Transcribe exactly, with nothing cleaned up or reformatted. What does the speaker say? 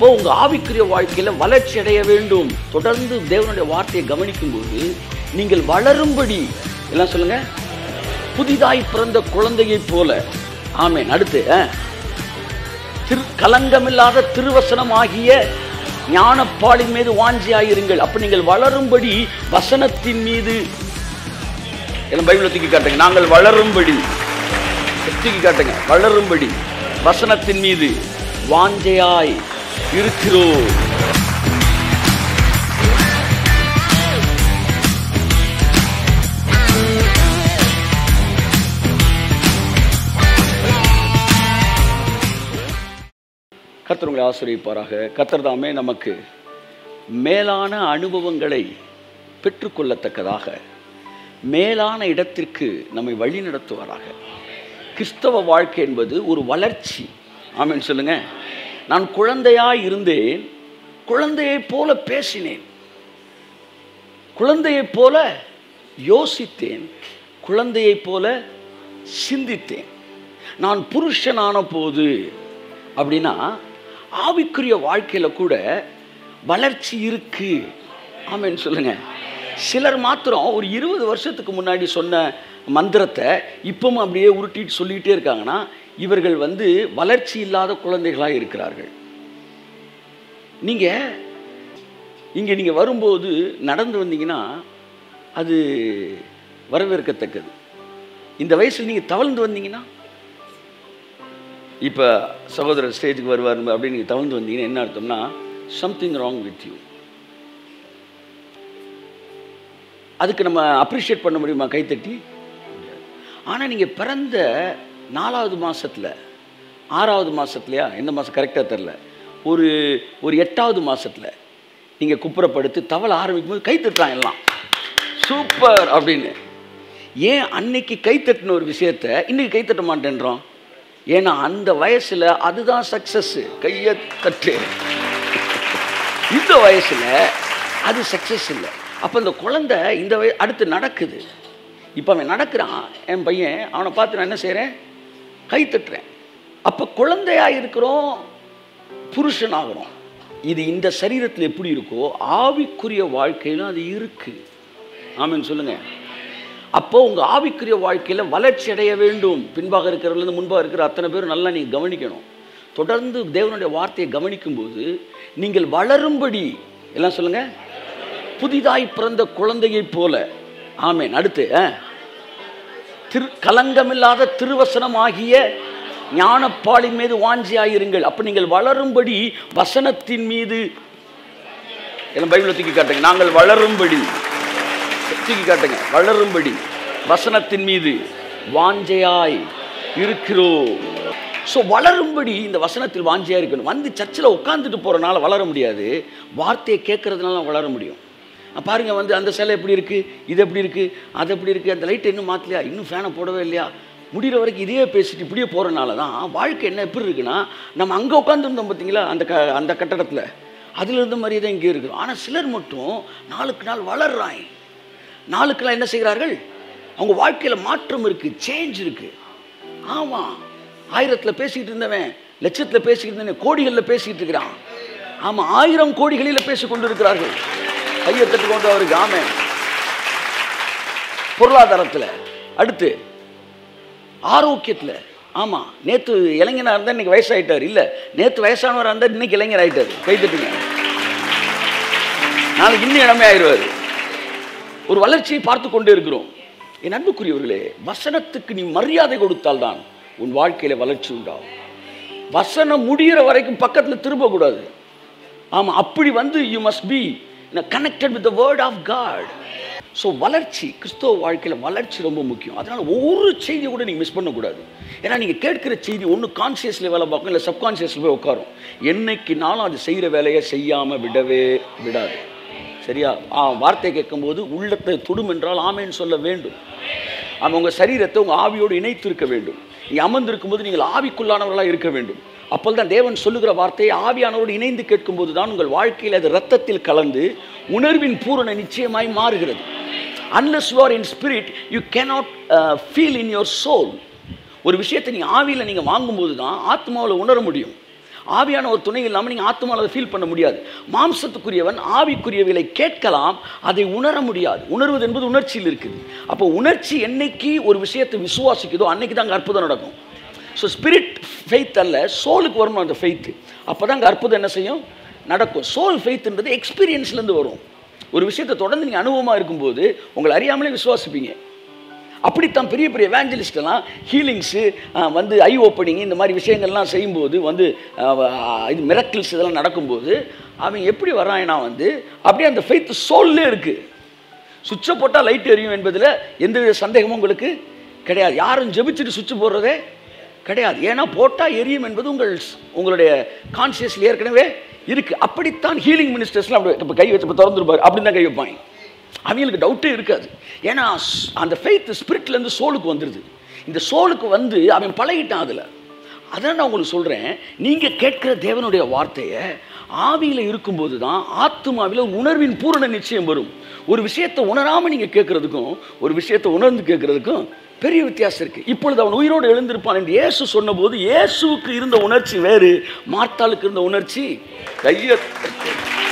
அப்போ உங்க ஆவிக்குரிய வாழ்க்கையில வளர்ச்சி அடைய வேண்டும். தொடர்ந்து தேவனுடைய வார்த்தையை கவனிக்கும் போது நீங்கள் வளரும்படி எல்லாம் சொல்லுங்க, புதிதாய் பிறந்த குழந்தையை போல. ஆமென். அடுத்து திரு கலங்கமில்லாத திருவசனம் ஆகிய ஞானப்பாலின் மீது வாஞ்சியாயிருங்கள். அப்ப நீங்கள் வளரும்படி வசனத்தின் மீது பைபிளை தூக்கி காட்டுங்க. நாங்கள் வளரும்படி தூக்கி காட்டுங்க, வளரும்படி வசனத்தின் மீது வாஞ்சையாய் இருக்கிறோம். கர்த்தர் உங்களை ஆசீர்வதிப்பாராக. கர்த்தர் தாமே நமக்கு மேலான அனுபவங்களை பெற்றுக்கொள்ளத்தக்கதாக மேலான இடத்திற்கு நம்மை வழி நடத்துவாராக. கிறிஸ்தவ வாழ்க்கை என்பது ஒரு வளர்ச்சி. ஆமென் சொல்லுங்க. நான் குழந்தையாய் இருந்தேன், குழந்தையை போல பேசினேன், குழந்தையை போல யோசித்தேன், குழந்தையை போல சிந்தித்தேன். நான் புருஷனான போது அப்படின்னா ஆவிக்குரிய வாழ்க்கையில் கூட வளர்ச்சி இருக்கு. ஆமென் சொல்லுங்க. சிலர் மாத்திரம் ஒரு இருபது வருஷத்துக்கு முன்னாடி சொன்ன மந்திரத்தை இப்பவும் அப்படியே உருட்டிட்டு சொல்லிக்கிட்டே இருக்காங்கன்னா இவர்கள் வந்து வளர்ச்சி இல்லாத குழந்தைகளாக இருக்கிறார்கள். நீங்கள் இங்கே நீங்கள் வரும்போது நடந்து வந்தீங்கன்னா அது வரவேற்கத்தக்கது. இந்த வயசில் நீங்கள் தவழ்ந்து வந்தீங்கன்னா, இப்போ சகோதரர் ஸ்டேஜுக்கு வருவார் அப்படின்னு நீங்கள் தவழ்ந்து வந்தீங்கன்னா என்ன அர்த்தம்னா, சம்திங் ராங் வித் யூ. அதுக்கு நம்ம அப்ரிஷியேட் பண்ண முடியுமா கைத்தட்டி? ஆனால் நீங்கள் பிறந்த நாலாவது மாதத்தில், ஆறாவது மாதத்துலையா, எந்த மாதம் கரெக்டாக தெரில, ஒரு ஒரு எட்டாவது மாதத்தில் நீங்கள் குப்புறப்படுத்து தவளை ஆரம்பிக்கும் போது கைத்தட்டலாம், எல்லாம் சூப்பர் அப்படின்னு. ஏன் அன்னைக்கு கைத்தட்டின ஒரு விஷயத்தை இன்றைக்கி கைத்தட்ட மாட்டேன்றோம்? ஏன்னா அந்த வயசில் அதுதான் சக்ஸஸ்ஸு. கையை தட்டு இந்த வயசில் அது சக்ஸஸ் இல்லை. அப்போ இந்த குழந்தை இந்த வய அடுத்து நடக்குது. இப்போ அவன் நடக்கிறான், என் பையன், அவனை பார்த்து நான் என்ன செய்கிறேன்? கை தட்டுறேன். அப்போ குழந்தையாக இருக்கிறோம், புருஷனாகிறோம். இது இந்த சரீரத்தில் எப்படி இருக்கோ ஆவிக்குரிய வாழ்க்கையிலும் அது இருக்குது. ஆமென் சொல்லுங்கள். அப்போ உங்கள் ஆவிக்குரிய வாழ்க்கையில் வளர்ச்சி அடைய வேண்டும். பின்பாக இருக்கிறவர்லேருந்து முன்பாக இருக்கிற அத்தனை பேரும் நல்லா நீங்கள் கவனிக்கணும். தொடர்ந்து தேவனுடைய வார்த்தையை கவனிக்கும்போது நீங்கள் வளரும்படி எல்லாம் சொல்லுங்கள், புதிதாய் பிறந்த குழந்தையை போல. ஆமென். அடுத்து திரு கலங்கமில்லாத திருவசனம் ஆகிய ஞானப்பாலின் மீது வாஞ்சியாயிருங்கள். அப்போ நீங்கள் வளரும்படி வசனத்தின் மீது எல்லாம் பைபிளை தூக்கி காட்டுங்க. நாங்கள் வளரும்படி தூக்கி காட்டுங்க, வளரும்படி வசனத்தின் மீது வாஞ்சையாய் இருக்கிறோம். ஸோ வளரும்படி இந்த வசனத்தில் வாஞ்சியாக இருக்கணும். வந்து சர்ச்சில் உட்காந்துட்டு போகிறனால வளர முடியாது, வார்த்தையை கேட்கறதுனால வளர முடியும். பாருங்கள், வந்து அந்த சேலை எப்படி இருக்குது, இது எப்படி இருக்குது, அது எப்படி இருக்குது, அந்த லைட்டை இன்னும் மாற்றலையா, இன்னும் ஃபேனை போடவே இல்லையா, முடிகிற வரைக்கும் இதையே பேசிட்டு இப்படியே போகிறனால தான் வாழ்க்கை என்ன எப்படி இருக்குன்னா, நம்ம அங்கே உட்காந்துருந்தோம் பார்த்தீங்களா, அந்த க அந்த கட்டடத்தில் அதில் இருந்த மாதிரியே தான் இங்கே இருக்குது. ஆனால் சிலர் மட்டும் நாளுக்கு நாள் வளர்றாங்க. நாளுக்கு நாள் என்ன செய்கிறார்கள்? அவங்க வாழ்க்கையில் மாற்றம் இருக்குது, சேஞ்ச் இருக்குது. ஆமாம், ஆயிரத்தில் பேசிக்கிட்டு இருந்தவன் லட்சத்தில் பேசிக்கிட்டு இருந்தவன் கோடிகளில் பேசிக்கிட்டு இருக்கிறான். ஆமாம், ஆயிரம் கோடிகளில் பேசிக்கொண்டு இருக்கிறார்கள். கையை தட்டுக்கொண்டு அவருக்கு. ஆமென். பொருளாதாரத்தில், அடுத்து ஆரோக்கியத்தில். ஆமாம், நேற்று இளைஞனாக இருந்தால் இன்றைக்கி வயசாகிட்டார், இல்லை நேற்று வயசானவராக இருந்தால் இன்றைக்கி இளைஞர் ஆகிட்டார். கைத்தட்டுங்க. நாளைக்கு இன்னும் இளமை ஆயிடுவார். ஒரு வளர்ச்சியை பார்த்து கொண்டே இருக்கிறோம். என் அன்புக்குரியவர்களே, வசனத்துக்கு நீ மரியாதை கொடுத்தால்தான் உன் வாழ்க்கையில் வளர்ச்சி உண்டாகும். வசனம் முடிகிற வரைக்கும் பக்கத்தில் திரும்பக்கூடாது. ஆமாம், அப்படி வந்து you must be connected with the word of God. So வளர்ச்சி, கிறிஸ்தவ வாழ்க்கையில் வளர்ச்சி ரொம்ப முக்கியம். அதனால் ஒரு செய்தியை கூட நீங்கள் மிஸ் பண்ணக்கூடாது. ஏன்னா நீங்கள் கேட்குற செய்தி ஒன்று கான்சியஸில் வேலை பார்க்கும், இல்லை சப்கான்ஷியஸில் போய் உட்காரும். என்னைக்குனாலும் அது செய்கிற வேலையை செய்யாமல் விடவே விடாது. சரியா? ஆ, வார்த்தை கேட்கும்போது உள்ளத்தை தொடும் என்றால் ஆமேன்னு சொல்ல வேண்டும். ஆமாம், உங்கள் சரீரத்தை உங்கள் ஆவியோடு இணைத்து இருக்க வேண்டும். நீங்கள் அமர்ந்திருக்கும்போது நீங்கள் ஆவிக்குள்ளானவர்களாக இருக்க வேண்டும். அப்போது தான் தேவன் சொல்லுகிற வார்த்தையை ஆவியானோடு இணைந்து கேட்கும்போது தான் உங்கள் வாழ்க்கையில் அது ரத்தத்தில் கலந்து உணர்வின் பூரண நிச்சயமாய் மாறுகிறது. Unless you are in spirit you cannot feel in your soul. ஒரு விஷயத்தை நீங்கள் ஆவியில் நீங்கள் வாங்கும்போது தான் ஆத்மாவில் உணர முடியும். ஆவியான ஒரு துணை இல்லாமல் நீங்கள் ஆத்மாவில் ஃபீல் பண்ண முடியாது. மாம்சத்துக்குரியவன் ஆவிக்குரியவைகளை கேட்கலாம், அதை உணர முடியாது. உணர்வது என்பது உணர்ச்சியில் இருக்குது. அப்போ உணர்ச்சி என்னைக்கு ஒரு விஷயத்தை விசுவாசிக்குதோ அன்னைக்கு தான் அற்புதம் நடக்கும். ஸோ ஸ்பிரிட் ஃபெய்த் அல்ல, சோலுக்கு வரணும் அந்த ஃபெய்த்து. அப்போ தான் அங்கே அற்புதம் என்ன செய்யும் நடக்கும். சோல் ஃபெய்த்ன்றது எக்ஸ்பீரியன்ஸ்லேருந்து வரும். ஒரு விஷயத்தை தொடர்ந்து நீங்கள் அனுபவமாக இருக்கும்போது உங்களை அறியாமலே விசுவாசிப்பீங்க. அப்படித்தான் பெரிய பெரிய எவாஞ்சலிஸ்டெல்லாம் ஹீலிங்ஸு வந்து ஐ ஓப்பனிங் இந்த மாதிரி விஷயங்கள்லாம் செய்யும்போது வந்து இது மிரக்கிள்ஸ் இதெல்லாம் நடக்கும்போது அவங்க எப்படி வர்றாங்கன்னா வந்து அப்படியே அந்த ஃபெய்த் சோல்லே இருக்குது. சுவிட்சை போட்டால் லைட் எரியும் என்பதில் எந்தவித சந்தேகமும் உங்களுக்கு கிடையாது. யாரும் ஜெபிச்சுட்டு சுவிட்சு போடுறதே கிடையாது. ஏன்னா போட்டால் எரியும் என்பது உங்கள் உங்களுடைய கான்சியஸில் ஏற்கனவே இருக்குது. அப்படித்தான் ஹீலிங் மினிஸ்டர்ஸ்லாம் அப்படி இப்போ கை வச்சு இப்போ திறந்துருப்பார் அப்படின்னு தான் கை வைப்பாங்க. அவங்களுக்கு டவுட்டே இருக்காது. ஏன்னா அந்த ஃபெய்த் ஸ்பிரிட்லேருந்து சோலுக்கு வந்துடுது. இந்த சோலுக்கு வந்து அவன் பழகிட்டான். அதில் அதான் நான் உங்களுக்கு சொல்கிறேன், நீங்கள் கேட்குற தேவனுடைய வார்த்தையை ஆவியில் இருக்கும்போது தான் ஆத்மாவில் ஒரு உணர்வின் பூரண நிச்சயம் வரும். ஒரு விஷயத்தை உணராமல் நீங்கள் கேட்குறதுக்கும் ஒரு விஷயத்தை உணர்ந்து கேட்குறதுக்கும் பெரிய வித்தியாசம் இருக்குது. இப்பொழுது அவன் உயிரோடு எழுந்திருப்பான் என்று இயேசு சொன்னபோது இயேசுவுக்கு இருந்த உணர்ச்சி வேறு, மார்த்தாளுக்கு இருந்த உணர்ச்சி கைய